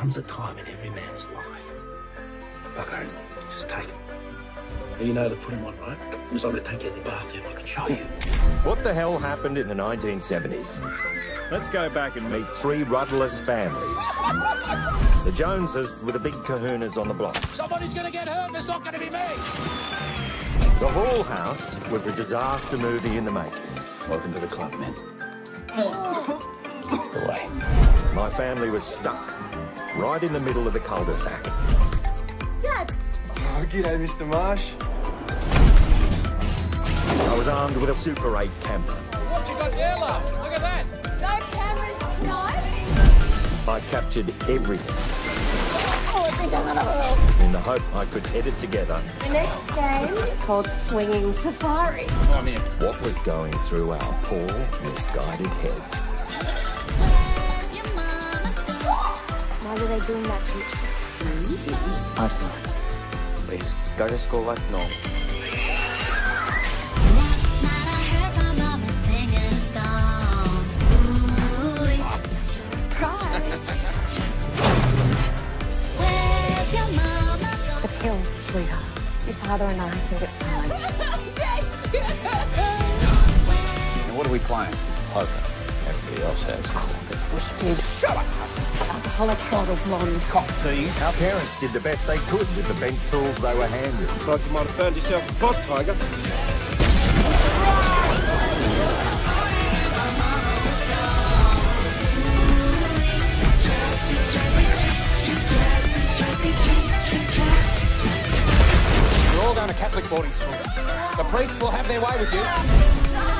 comes a time in every man's life. Bucko, just take him. You know to put him on, right? Because I could take you to the bathroom, I could show you. What the hell happened in the 1970s? Let's go back and meet three rudderless families. The Joneses were the big kahunas on the block. Somebody's gonna get hurt, it's not gonna be me! The Hall House was a disaster movie in the making. Welcome to the club, man. That's the way. My family was stuck right in the middle of the cul-de-sac. Dad! Oh, g'day, Mr. Marsh. I was armed with a Super 8 camera. What you got there, love? Look at that! No cameras tonight? I captured everything. Oh, I think I'm gonna help. In the hope I could edit together. The next game is called Swinging Safari. Come on in. What was going through our poor, misguided heads? Where's your mama? Why were they doing that to you? I don't know. Please, go to school like normal. The pill, sweetheart. Your father and I think it's time. Thank you! And what are we playing? Poker. Everybody else has. Shut up, Husson. Alcoholic bottle blonde. Cocktease. Our parents did the best they could with the bent tools they were handed. Looks like you might have found yourself a pot, Tiger. Catholic boarding schools. The priests will have their way with you.